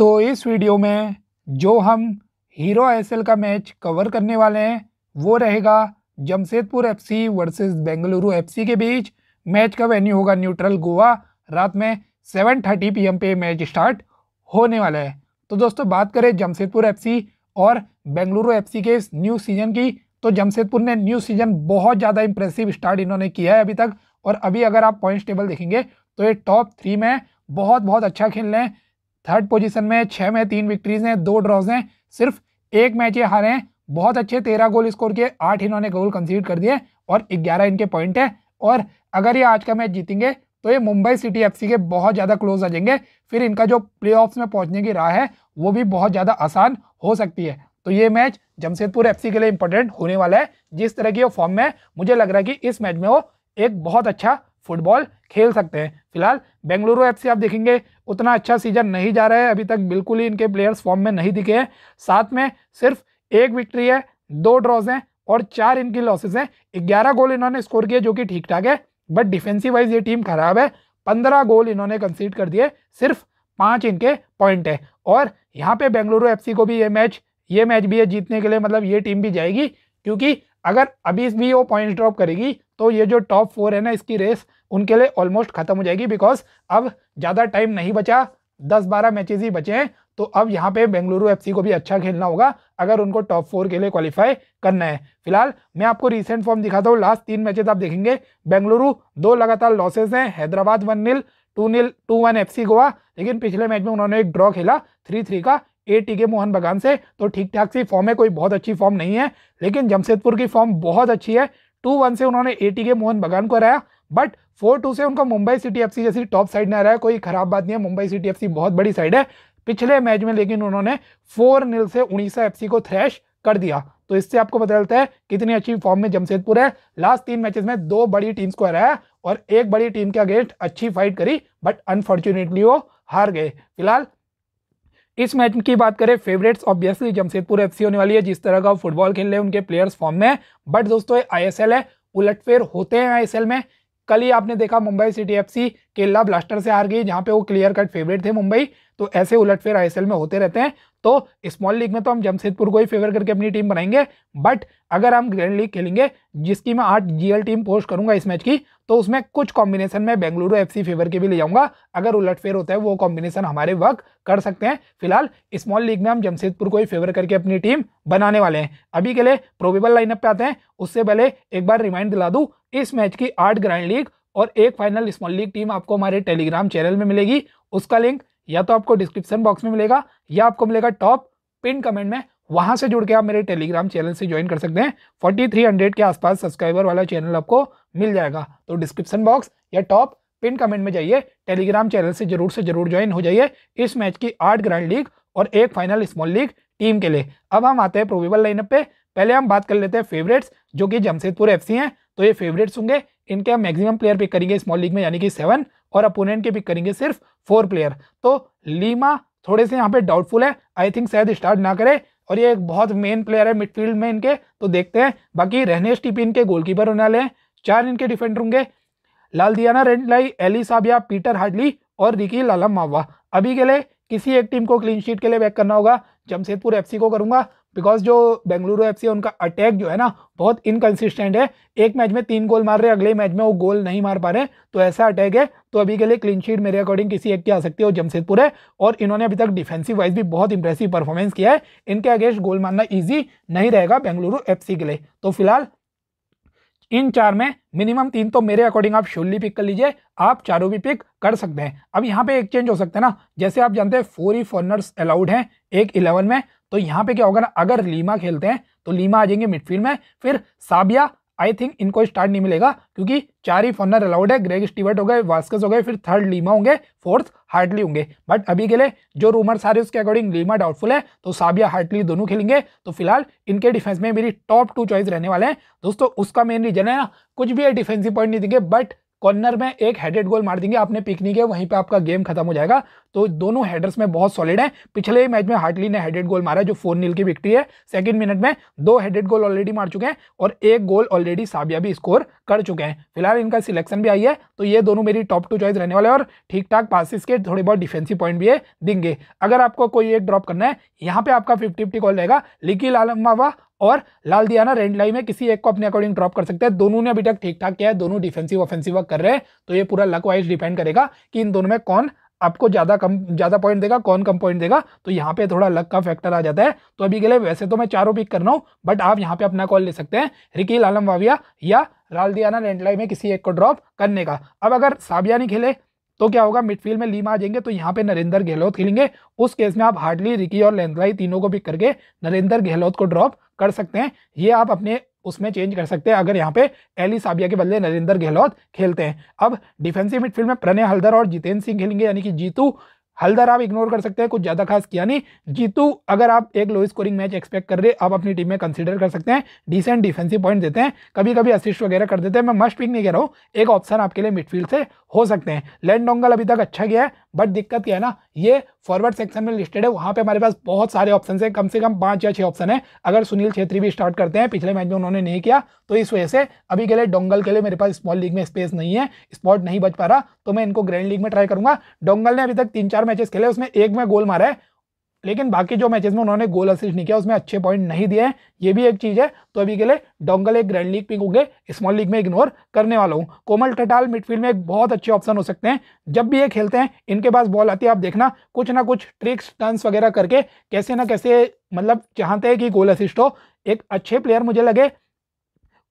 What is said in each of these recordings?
तो इस वीडियो में जो हम हीरो आईएसएल का मैच कवर करने वाले हैं वो रहेगा Jamshedpur FC versus Bengaluru FC के बीच। मैच का वेन्यू होगा न्यूट्रल गोवा। रात में 7:30 PM पे मैच स्टार्ट होने वाला है। तो दोस्तों बात करें जमशेदपुर एफसी और बेंगलुरु एफसी के इस न्यू सीजन की, तो जमशेदपुर ने न्यू सीजन बहुत ज़्यादा इंप्रेसिव स्टार्ट इन्होंने किया है अभी तक। और अभी अगर आप पॉइंट्स टेबल देखेंगे तो ये टॉप 3 में बहुत अच्छा खेल रहे हैं। 3rd पोजीशन में 6 में 3 विक्ट्रीज हैं, 2 ड्रॉज हैं, सिर्फ 1 मैच ये हारे हैं। बहुत अच्छे 13 गोल स्कोर किए, 8 इन्होंने गोल कंसीड कर दिए और 11 इनके पॉइंट हैं। और अगर ये आज का मैच जीतेंगे तो ये मुंबई सिटी एफसी के बहुत ज़्यादा क्लोज आ जाएंगे। फिर इनका जो प्लेऑफ्स में पहुंचने की राह है वो भी बहुत ज़्यादा आसान हो सकती है। तो ये मैच जमशेदपुर एफसी के लिए इंपॉर्टेंट होने वाला है। जिस तरह की वो फॉर्म में, मुझे लग रहा है कि इस मैच में वो एक बहुत अच्छा फुटबॉल खेल सकते हैं। फिलहाल बेंगलुरु एफसी आप देखेंगे उतना अच्छा सीजन नहीं जा रहा है अभी तक, बिल्कुल ही इनके प्लेयर्स फॉर्म में नहीं दिखे हैं। 7 में सिर्फ 1 विक्ट्री है, 2 ड्रॉज हैं और 4 इनकी लॉसेज हैं। 11 गोल इन्होंने स्कोर किए जो कि ठीक ठाक है, बट डिफेंसिव वाइज ये टीम खराब है। 15 गोल इन्होंने कंसीड कर दिए, सिर्फ 5 इनके पॉइंट है। और यहाँ पे बेंगलुरु एफसी को भी ये मैच भी है जीतने के लिए, मतलब ये टीम भी जाएगी, क्योंकि अगर अभी भी वो पॉइंट्स ड्रॉप करेगी तो ये जो टॉप 4 है ना, इसकी रेस उनके लिए ऑलमोस्ट खत्म हो जाएगी। बिकॉज अब ज़्यादा टाइम नहीं बचा, 10-12 मैचेस ही बचे हैं। तो अब यहाँ पे बेंगलुरु एफसी को भी अच्छा खेलना होगा अगर उनको टॉप 4 के लिए क्वालिफाई करना है। फिलहाल मैं आपको रिसेंट फॉर्म दिखाता हूँ। लास्ट 3 मैचेस आप देखेंगे बेंगलुरु 2 लगातार लॉसेज हैं। हैदराबाद 1-0, 2-1 FC गोवा। लेकिन पिछले मैच में उन्होंने एक ड्रॉ खेला 3-3 का ATK मोहन बगान से। तो ठीक ठाक सी फॉर्म है, कोई बहुत अच्छी फॉर्म नहीं है। लेकिन जमशेदपुर की फॉर्म बहुत अच्छी है। 2-1 से उन्होंने ATK मोहन बगान को हराया, बट 4-2 से उनको मुंबई सिटी एफसी जैसी टॉप साइड ने हराया। कोई खराब बात नहीं है, मुंबई सिटी एफसी बहुत बड़ी साइड है। पिछले मैच में लेकिन उन्होंने 4-0 से उड़ीसा एफसी को थ्रैश कर दिया। तो इससे आपको पता चलता है कितनी अच्छी फॉर्म में जमशेदपुर है। लास्ट 3 मैचेस में 2 बड़ी टीम्स को हराया और 1 बड़ी टीम के अगेंस्ट अच्छी फाइट करी, बट अनफॉर्चुनेटली वो हार गए। फिलहाल इस मैच की बात करें, फेवरेट्स ऑब्वियसली जमशेदपुर एफसी होने वाली है। जिस तरह का फुटबॉल खेल रहे हैं, उनके प्लेयर्स फॉर्म में, बट दोस्तों ISL है, उलटफेर होते हैं ISL में। कल ही आपने देखा Mumbai City FC Kerala Blaster से हार गई, जहां पे वो क्लियर कट फेवरेट थे मुंबई। तो ऐसे उलटफेर ISL में होते रहते हैं। तो स्मॉल लीग में तो हम जमशेदपुर को ही फेवर करके अपनी टीम बनाएंगे, बट अगर हम ग्रैंड लीग खेलेंगे, जिसकी मैं 8 GL टीम पोस्ट करूंगा इस मैच की, तो उसमें कुछ कॉम्बिनेशन में बेंगलुरु एफसी फेवर के भी ले जाऊंगा। अगर उलटफेर होता है वो कॉम्बिनेशन हमारे वर्क कर सकते हैं। फिलहाल स्मॉल लीग में हम जमशेदपुर को ही फेवर करके अपनी टीम बनाने वाले हैं। अभी के लिए प्रोबेबल लाइनअप पे आते हैं। उससे पहले एक बार रिमाइंड दिला दूँ, इस मैच की 8 ग्रैंड लीग और 1 फाइनल स्मॉल लीग टीम आपको हमारे टेलीग्राम चैनल में मिलेगी। उसका लिंक या तो आपको डिस्क्रिप्शन बॉक्स में मिलेगा या आपको मिलेगा टॉप पिन कमेंट में। वहां से जुड़ के आप मेरे टेलीग्राम चैनल से ज्वाइन कर सकते हैं। 4300 के आसपास सब्सक्राइबर वाला चैनल आपको मिल जाएगा। तो डिस्क्रिप्शन बॉक्स या टॉप पिन कमेंट में जाइए, टेलीग्राम चैनल से जरूर ज्वाइन हो जाइए इस मैच की 8 ग्रैंड लीग और 1 फाइनल स्मॉल लीग टीम के लिए। अब हम आते हैं प्रोबेबल लाइनअप पे। पहले हम बात कर लेते हैं फेवरेट्स, जो कि जमशेदपुर एफसी हैं। तो ये फेवरेट्स होंगे, इनके हम मैक्सिमम प्लेयर पिक करेंगे स्मॉल लीग में, यानी कि 7, और अपोनेंट के पिक करेंगे सिर्फ 4 प्लेयर। तो लीमा थोड़े से यहाँ पे डाउटफुल है, आई थिंक शायद स्टार्ट ना करे, और ये एक बहुत मेन प्लेयर है मिडफील्ड में इनके, तो देखते हैं। बाकी रहनेश टीपी इनके गोलकीपर होने वाले हैं, 4 इनके डिफेंडर होंगे, लाल दिया Renthlei, Eli Sabia, Peter Hartley और रिकी लालमावा। अभी के लिए किसी एक टीम को क्लीन शीट के लिए बैक करना होगा, जमशेदपुर एफसी को करूंगा, बिकॉज जो बेंगलुरु एफसी है उनका अटैक जो है ना बहुत इनकंसिस्टेंट है। एक मैच में 3 गोल मार रहे, अगले मैच में वो गोल नहीं मार पा रहे, तो ऐसा अटैक है। तो अभी के लिए क्लीन शीट मेरे अकॉर्डिंग किसी एक की आ सकती है, वो जमशेदपुर है। और इन्होंने अभी तक डिफेंसिव वाइज भी बहुत इंप्रेसिव परफॉर्मेंस किया है, इनके अगेंस्ट गोल मारना ईजी नहीं रहेगा बेंगलुरु एफसी के लिए। तो फिलहाल इन 4 में मिनिमम 3 तो मेरे अकॉर्डिंग आप श्योरली पिक कर लीजिए, आप चारों भी पिक कर सकते हैं। अब यहाँ पे एक चेंज हो सकता है ना, जैसे आप जानते हैं 4 ही फॉरनर्स अलाउड हैं एक 11 में। तो यहाँ पे क्या होगा ना, अगर लीमा खेलते हैं तो लीमा आ जाएंगे मिडफील्ड में। फिर साबिया आई थिंक इनको स्टार्ट नहीं मिलेगा, क्योंकि 4 ही फॉरनर अलाउड है। ग्रेग स्टीवर्ट हो गए, वास्कस हो गए, फिर 3rd लीमा होंगे, 4th हार्टली होंगे। बट अभी के लिए जो रूमर सारे उसके अकॉर्डिंग लीमा डाउटफुल है, तो साबिया हार्टली दोनों खेलेंगे। तो फिलहाल इनके डिफेंस में मेरी टॉप 2 चॉइस रहने वाले हैं। दोस्तों उसका मेन रीजन है ना, कुछ भी डिफेंसिव पॉइंट नहीं देंगे, बट कॉर्नर में एक हेडेड गोल मार देंगे, आपने पिक नहीं किया, वहीं पे आपका गेम खत्म हो जाएगा। तो दोनों हेडर्स में बहुत सॉलिड है। पिछले मैच में हार्टली ने हेडेड गोल मारा जो 4-0 की विक्ट्री है। सेकंड मिनट में 2 हेडेड गोल ऑलरेडी मार चुके हैं और 1 गोल ऑलरेडी साबिया भी स्कोर कर चुके हैं। फिलहाल इनका सिलेक्शन भी आई है, तो ये दोनों मेरी टॉप 2 चॉइस रहने वाले हैं और ठीक ठाक पासिस के थोड़े बहुत डिफेंसिव पॉइंट भी ये देंगे। अगर आपको कोई एक ड्रॉप करना है, यहाँ पे आपका 50-50 कॉल रहेगा। रिकी लालवामवा और लाल दिया रेंडलाई में किसी एक को अपने अकॉर्डिंग ड्रॉप कर सकते हैं। दोनों ने अभी तक ठीक ठाक किया है, दोनों डिफेंसिव ऑफेंसिव वर्क कर रहे हैं। तो ये पूरा लक वाइज डिपेंड करेगा कि इन दोनों में कौन आपको ज़्यादा पॉइंट देगा, कौन कम पॉइंट देगा। तो यहाँ पे थोड़ा लक का फैक्टर आ जाता है। तो अभी के लिए वैसे तो मैं चारों पिक करना हूँ, बट आप यहाँ पे अपना कॉल ले सकते हैं रिकी लालवामवाविया या लाल दिया रेंडलाई में किसी एक को ड्रॉप करने का। अब अगर साबिया नहीं खेले तो क्या होगा, मिडफील्ड में लीमा आ जाएंगे, तो यहाँ पे नरेंद्र गहलोत खेलेंगे। उस केस में आप हार्डली, रिकी और लेंद्राई तीनों को पिक करके नरेंद्र गहलोत को ड्रॉप कर सकते हैं। ये आप अपने उसमें चेंज कर सकते हैं अगर यहाँ पे एली साबिया के बदले नरेंद्र गहलोत खेलते हैं। अब डिफेंसिव मिडफील्ड में प्रणय हल्दर और जितेंद्र सिंह खेलेंगे, यानी कि जीतू हल्दर आप इग्नोर कर सकते हैं, कुछ ज़्यादा खास किया नहीं। जीतू अगर आप एक लो स्कोरिंग मैच एक्सपेक्ट कर रहे, आप अपनी टीम में कंसीडर कर सकते हैं। डिसेंट डिफेंसिव पॉइंट देते हैं, कभी कभी असिस्ट वगैरह कर देते हैं। मैं मस्ट पिक नहीं कह रहा हूँ, एक ऑप्शन आपके लिए मिडफील्ड से हो सकते हैं। लेंड डोंगल अभी तक अच्छा गया है, बट दिक्कत क्या है ना, ये फॉरवर्ड सेक्शन में लिस्टेड है, वहाँ पे हमारे पास बहुत सारे ऑप्शन है, कम से कम 5 या 6 ऑप्शन है। अगर सुनील छेत्री भी स्टार्ट करते हैं, पिछले मैच में उन्होंने नहीं किया, तो इस वजह से अभी के लिए डोंगल के लिए मेरे पास स्मॉल लीग में स्पेस नहीं है, स्पॉट नहीं बच पा रहा। तो मैं इनको ग्रैंड लीग में ट्राई करूंगा। डोंगल ने अभी तक 3-4 मैचेस खेले, उसमें एक में गोल मारा है, लेकिन बाकी जो मैचेस में उन्होंने गोल असिस्ट नहीं किया, उसमें अच्छे पॉइंट नहीं दिए हैं, ये भी एक चीज़ है। तो अभी के लिए डोंगल एक ग्रैंड लीग पिक होंगे, स्मॉल लीग में इग्नोर करने वाला हूँ। कोमल ठटाल मिडफील्ड में एक बहुत अच्छे ऑप्शन हो सकते हैं। जब भी ये खेलते हैं, इनके पास बॉल आती है, आप देखना कुछ ना कुछ ट्रिक्स टर्न्स वगैरह करके कैसे ना कैसे, मतलब चाहते हैं कि गोल असिस्ट हो। एक अच्छे प्लेयर मुझे लगे,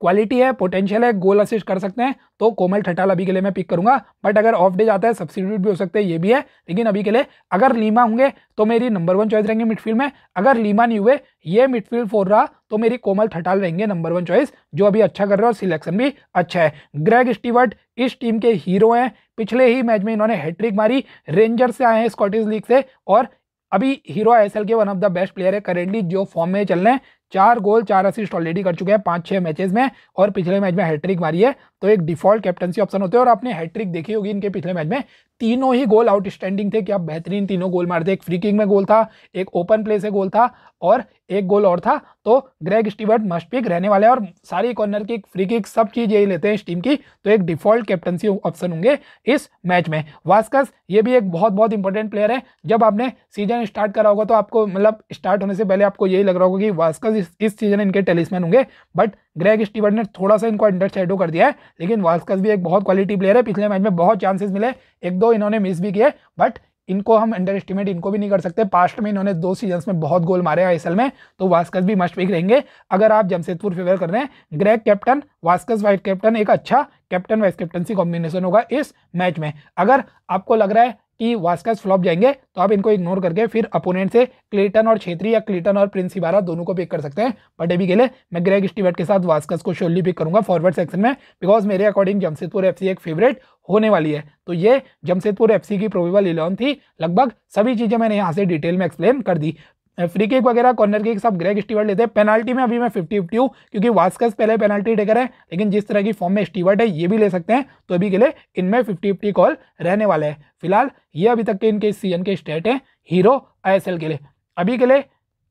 क्वालिटी है, पोटेंशियल है, गोल असिस्ट कर सकते हैं, तो कोमल ठटाल अभी के लिए मैं पिक करूंगा। बट अगर ऑफ डे जाता है, सब्सिट्यूट भी हो सकते हैं, ये भी है। लेकिन अभी के लिए अगर लीमा होंगे तो मेरी नंबर 1 चॉइस रहेंगे मिडफील्ड में। अगर लीमा नहीं हुए, ये मिडफील्ड 4 रहा, तो मेरी कोमल ठटाल रहेंगे नंबर 1 चॉइस, जो अभी अच्छा कर रहे हैं और सिलेक्शन भी अच्छा है। ग्रेग स्टीवर्ट इस टीम के हीरो हैं, पिछले ही मैच में इन्होंने हैट्रिक मारी, रेंजर्स से आए हैं स्कॉटिश लीग से, और अभी हीरो ISL के one of the best player है करेंटली, जो फॉर्म में चल रहे हैं। 4 गोल 4 असिस्ट ऑलरेडी कर चुके हैं 5-6 मैचेस में, और पिछले मैच में हैट्रिक मारी है, तो एक डिफॉल्ट कैप्टनसी ऑप्शन होते हैं। और आपने हैट्रिक देखी होगी इनके पिछले मैच में, तीनों ही गोल आउटस्टैंडिंग थे, कि आप बेहतरीन तीनों गोल मारते। एक फ्री किक में गोल था, एक ओपन प्ले से गोल था, और एक गोल और था। तो ग्रेग स्टीवर्ट मस्ट पिक रहने वाले हैं, और सारी कॉर्नर किक, फ्री किक, सब चीज़ यही लेते हैं इस टीम की, तो एक डिफॉल्ट कैप्टनसी ऑप्शन होंगे इस मैच में। वास्कस, ये भी एक बहुत इंपॉर्टेंट प्लेयर है। जब आपने सीजन स्टार्ट करा होगा तो आपको, मतलब स्टार्ट होने से पहले आपको यही लग रहा होगा कि वास्कस इस सीजन इनके टेलिसमैन होंगे, बट ग्रेग स्टीवर्ट ने थोड़ा सा इनको अंडरशैडो कर दिया है। लेकिन वास्कस भी एक बहुत क्वालिटी प्लेयर है, पिछले मैच में बहुत चांसेस मिले, 1-2 इन्होंने मिस भी किए, बट इनको हम अंडर एस्टिमेट इनको भी नहीं कर सकते। पास्ट में इन्होंने 2 सीजन्स में बहुत गोल मारे ISL में, तो वास्कस भी मस्ट पिक रहेंगे अगर आप जमशेदपुर फेवर कर रहे हैं। Greg captain, Vazquez vice captain, एक अच्छा कैप्टन वाइस कैप्टनसी कॉम्बिनेशन होगा इस मैच में। अगर आपको लग रहा है कि वास्कस फ्लॉप जाएंगे, तो आप इनको इग्नोर करके फिर अपोनेंट से क्लेटन और छेत्री, या क्लेटन और प्रिंस इबारा, दोनों को पिक कर सकते हैं। बट अभी के लिए मैं ग्रेग स्टीवर्ट के साथ वास्कस को श्योरली पिक करूंगा फॉरवर्ड सेक्शन में, बिकॉज मेरे अकॉर्डिंग जमशेदपुर FC एक फेवरेट होने वाली है। तो ये जमशेदपुर FC की प्रोबेबल 11 थी, लगभग सभी चीज़ें मैंने यहाँ से डिटेल में एक्सप्लेन कर दी। फ्री किक वगैरह, कॉर्नर किक, सब ग्रेग स्टीवर्ट लेते हैं। पेनल्टी में अभी मैं 50-50 हूँ, क्योंकि वास्कस पहले पेनल्टी टेकर है, लेकिन जिस तरह की फॉर्म में स्टीवर्ट है, ये भी ले सकते हैं। तो अभी के लिए इनमें 50-50 कॉल रहने वाला है। फिलहाल ये अभी तक के इनके सीजन के स्टेट हैं हीरो ISL के लिए। अभी के लिए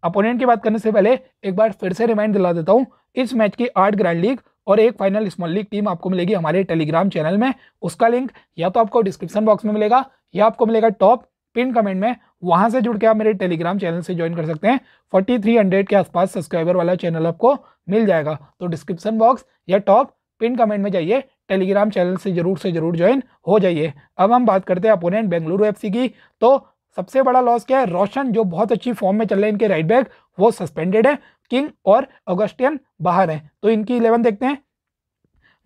अपोनेंट की बात करने से पहले एक बार फिर से रिमाइंड दिला देता हूँ, इस मैच की 8 ग्रैंड लीग और 1 फाइनल स्मॉल लीग टीम आपको मिलेगी हमारे टेलीग्राम चैनल में। उसका लिंक या तो आपको डिस्क्रिप्शन बॉक्स में मिलेगा, या आपको मिलेगा टॉप पिन कमेंट में, वहां से जुड़ के आप मेरे टेलीग्राम चैनल से ज्वाइन कर सकते हैं। 4300 के आसपास सब्सक्राइबर वाला चैनल आपको मिल जाएगा, तो डिस्क्रिप्शन बॉक्स या टॉप पिन कमेंट में जाइए, टेलीग्राम चैनल से ज़रूर ज्वाइन हो जाइए। अब हम बात करते हैं अपोनेंट बेंगलुरु FC की। तो सबसे बड़ा लॉस क्या है, रोशन जो बहुत अच्छी फॉर्म में चल रहे हैं, इनके राइट बैक वो सस्पेंडेड है, किंग और ऑगस्टियन बाहर हैं। तो इनकी 11 देखते हैं।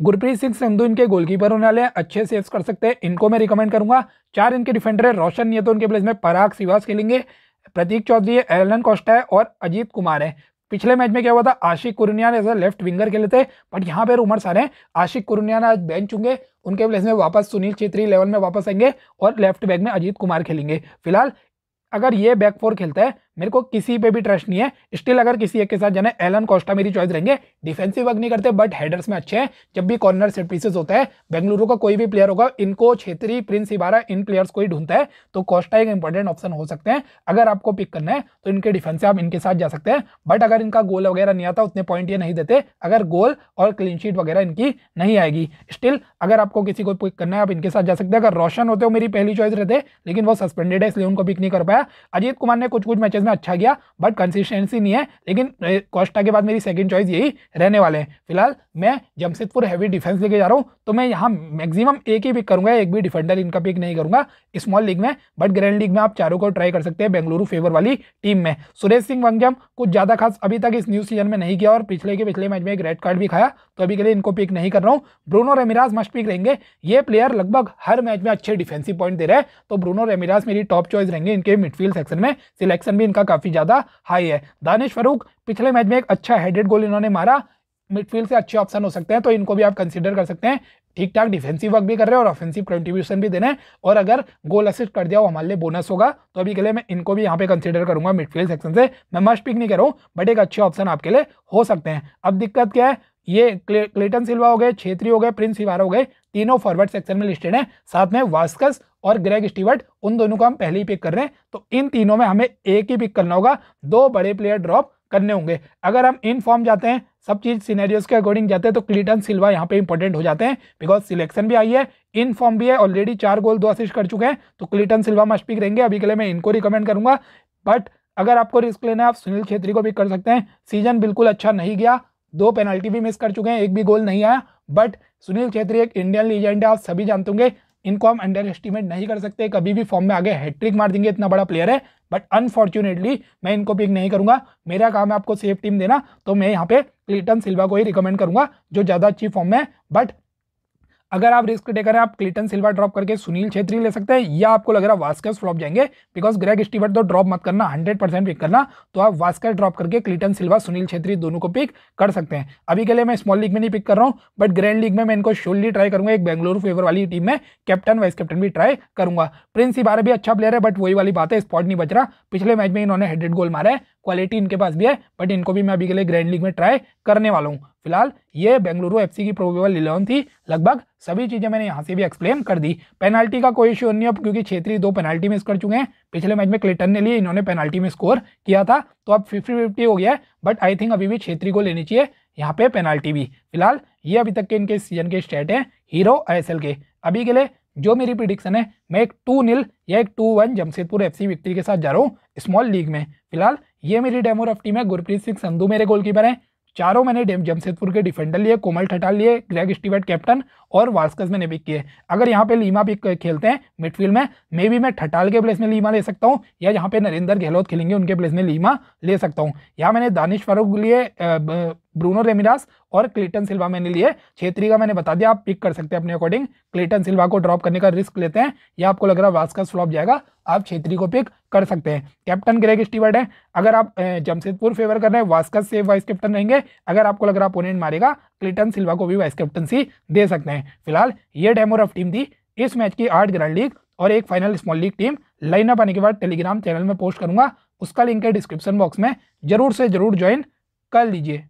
गुरप्रीत सिंह संधू इनके गोलकीपर होने वाले हैं, अच्छे सेव्स कर सकते हैं, इनको मैं रिकमेंड करूंगा। 4 इनके डिफेंडर है, रोशन नहीं है तो उनके प्लेस में पराग सुवास खेलेंगे, प्रतीक चौधरी है, एलन कोस्टा है और अजीत कुमार है। पिछले मैच में क्या हुआ था, आशिक कुरुनिया ने एज अ लेफ्ट विंगर खेले थे, बट यहाँ पर उमर सारे हैं। आशिक कुरुनिया आज बेंच होंगे, उनके प्लेस में वापस सुनील छेत्री 11 में वापस आएंगे और लेफ्ट बैक में अजीत कुमार खेलेंगे। फिलहाल अगर ये बैक 4 खेलता है, मेरे को किसी पे भी ट्रस्ट नहीं है। स्टिल अगर किसी एक के साथ जाना है, एलन कोस्टा मेरी चॉइस रहेंगे। डिफेंसिव वर्क नहीं करते बट हेडर्स में अच्छे हैं। जब भी कॉर्नर सेट पीसेस होता है, बेंगलुरु का कोई भी प्लेयर होगा, इनको छेत्री, प्रिंस इबारा, इन प्लेयर्स को ही ढूंढता है, तो कोस्टा एक इंपॉर्टेंट ऑप्शन हो सकते हैं। अगर आपको पिक करना है तो इनके डिफेंस से आप इनके साथ जा सकते हैं। बट अगर इनका गोल वगैरह नहीं आता, उतने पॉइंट ये नहीं देते। अगर गोल और क्लीन शीट वगैरह इनकी नहीं आएगी, स्टिल अगर आपको किसी को पिक करना है आप इनके साथ जा सकते हैं। अगर रोशन होते हो मेरी पहली चॉइस रहते, लेकिन वो सस्पेंडेड है इसलिए उनको पिक नहीं कर पाया। अजीत कुमार ने कुछ कुछ मैचेस में अच्छा किया बट कंसिस्टेंसी नहीं है, लेकिन कोस्टा के बाद मेरी सेकंड चॉइस यही रहने वाले हैं। फिलहाल मैं जमशेदपुर हैवी डिफेंस लेके जा रहा हूं, तो मैं यहां मैक्सिमम एक ही पिक करूंगा, एक भी डिफेंडर इनका पिक नहीं करूंगा स्मॉल लीग में। बट ग्रैंड लीग में आप चारों को ट्राई कर सकते हैं बेंगलुरु फेवर वाली टीम में। सुरेश सिंह वंगजम कुछ ज्यादा खास अभी तक इस न्यू सीजन में नहीं किया और पिछले मैच में एक रेड कार्ड भी खाया, तो अभी के लिए इनको पिक नहीं कर रहा हूं। ब्रूनो रेमिरास मस्ट पिक रहेंगे। ये प्लेयर लगभग हर मैच में अच्छे डिफेंसिव पॉइंट दे रहे हैं, तो ब्रूनो रेमिरास मेरी टॉप चॉइस रहेंगे। इनके मिडफील्ड सेक्शन में सिलेक्शन भी इनका काफी ज्यादा हाई है। दानिश फरूक पिछले मैच में एक अच्छा हेडेड गोल इन्होंने मारा, मिडफील्ड से अच्छे ऑप्शन हो सकते हैं, तो इनको भी आप कंसीडर कर सकते हैं। ठीक ठाक डिफेंसिव वर्क भी कर रहे हैं और ऑफेंसिव कंट्रीब्यूशन भी देना है, और अगर गोल असिस्ट कर दिया वो हमारे लिए बोनस होगा, तो अभी के लिए मैं इनको भी यहाँ पे कंसीडर करूंगा। मिडफील्ड सेक्शन से मैं मस्ट पिक नहीं कर रहा हूँ, बट एक अच्छे ऑप्शन आपके लिए हो सकते हैं। अब दिक्कत क्या है, ये क्लेटन सिल्वा हो गए, छेत्री हो गए, प्रिंस इबारा हो गए, तीनों फॉरवर्ड सेक्शन में लिस्टेड हैं। साथ में वास्कस और ग्रेग स्टीवर्ट, उन दोनों को हम पहले ही पिक कर रहे हैं, तो इन तीनों में हमें एक ही पिक करना होगा। दो बड़े प्लेयर ड्रॉप करने होंगे। अगर हम इन फॉर्म जाते हैं, सब चीज सिनेरियोस के अकॉर्डिंग जाते हैं, तो क्लेटन सिल्वा यहाँ पे इंपॉर्टेंट हो जाते हैं बिकॉज सिलेक्शन भी आई है, इन फॉर्म भी है, ऑलरेडी 4 गोल 2 असिस्ट कर चुके हैं, तो क्लेटन सिल्वा मस्ट पिक रहेंगे। अभी के लिए मैं इनको रिकमेंड करूंगा। बट अगर आपको रिस्क लेना है आप सुनील छेत्री को पिक कर सकते हैं। सीजन बिल्कुल अच्छा नहीं गया, 2 पेनल्टी भी मिस कर चुके हैं, एक भी गोल नहीं आया, बट सुनील छेत्री एक इंडियन लीजेंड है, आप सभी जानते होंगे, इनको हम अंडर एस्टिमेट नहीं कर सकते, कभी भी फॉर्म में आगे हैट्रिक मार देंगे, इतना बड़ा प्लेयर है। बट अनफॉर्चुनेटली मैं इनको पिक नहीं करूंगा, मेरा काम है आपको सेफ टीम देना, तो मैं यहाँ पे क्लेटन सिल्वा को ही रिकमेंड करूंगा जो ज़्यादा अच्छी फॉर्म में है। बट अगर आप रिस्क टेकर हैं आप क्लेटन सिल्वा ड्रॉप करके सुनील छेत्री ले सकते हैं, या आपको लग रहा है वास्कस फ्लॉप जाएंगे, बिकॉज ग्रेग स्टीवर्ट तो ड्रॉप मत करना, 100% पिक करना, तो आप वास्कस ड्रॉप करके क्लेटन सिल्वा, सुनील छेत्री दोनों को पिक कर सकते हैं। अभी के लिए मैं स्मॉल लीग में नहीं पिक कर रहा हूँ, बट ग्रैंड लीग में मैं इनको श्योरली ट्राई करूँगा। एक बेंगलुरु फेवर वाली टीम में कैप्टन वाइस कैप्टन भी ट्राई करूँगा। प्रिंस इबारा भी अच्छा प्लेयर है, बट वही वाली बात है स्पॉट नहीं बच रहा। पिछले मैच में इन्होंने हेडेड गोल मारा है, क्वालिटी इनके पास भी है, बट इनको भी मैं अभी के लिए ग्रैंड लीग में ट्राई करने वाला हूँ। फिलहाल ये बेंगलुरु एफसी की प्रोबेबल 11 थी, लगभग सभी चीज़ें मैंने यहाँ से भी एक्सप्लेन कर दी। पेनल्टी का कोई इश्यू नहीं है क्योंकि छेत्री 2 पेनल्टी मिस कर चुके हैं, पिछले मैच में क्लेटन ने लिए, इन्होंने पेनल्टी में स्कोर किया था, तो अब 50-50 हो गया है। बट आई थिंक अभी भी छेत्री को लेनी चाहिए यहाँ पे पेनल्टी भी। फिलहाल ये अभी तक के इनके सीजन के स्टैट हैं हीरो ISL के। अभी के लिए जो मेरी प्रिडिक्शन है, मैं एक 2-0 या एक 2-1 जमशेदपुर FC विक्ट्री के साथ जा रहा हूँ स्मॉल लीग में। फिलहाल ये मेरी डेमो रफ टीम है। गुरप्रीत सिंह संधू मेरे गोलकीपर हैं। चारों मैंने जमशेदपुर के डिफेंडर लिए, कोमल ठटाल लिए, ग्रेग स्टीवर्ट कैप्टन और वास्कस मैंने पिक किए। अगर यहाँ पे लीमा पिक खेलते हैं मिडफील्ड में, मे बी मैं ठटाल के प्लेस में लीमा ले सकता हूँ, या यहाँ पे नरेंद्र गहलोत खेलेंगे उनके प्लेस में लीमा ले सकता हूँ। यहाँ मैंने दानिश फारूक लिए, ब्रूनो रेमिरास और क्लेटन सिल्वा मैंने लिए। छेत्री का मैंने बता दिया, आप पिक कर सकते हैं अपने अकॉर्डिंग। क्लेटन सिल्वा को ड्रॉप करने का रिस्क लेते हैं, या आपको लग रहा है वास्कस फ्लॉप जाएगा, आप छेत्री को पिक कर सकते हैं। कैप्टन ग्रेग स्टीवर्ट है। अगर आप जमशेदपुर फेवर कर रहे हैं, वास्कस से वाइस कैप्टन रहेंगे। अगर आपको लग रहा है अपोनेंट मारेगा, क्लेटन सिल्वा को भी वाइस कैप्टनसी दे सकते हैं। फिलहाल ये डेमो रफ टीम थी। इस मैच की 8 ग्रैंड लीग और 1 final small league team lineup आने के बाद टेलीग्राम चैनल में पोस्ट करूंगा, उसका लिंक है डिस्क्रिप्शन बॉक्स में, जरूर से जरूर ज्वाइन कर लीजिए।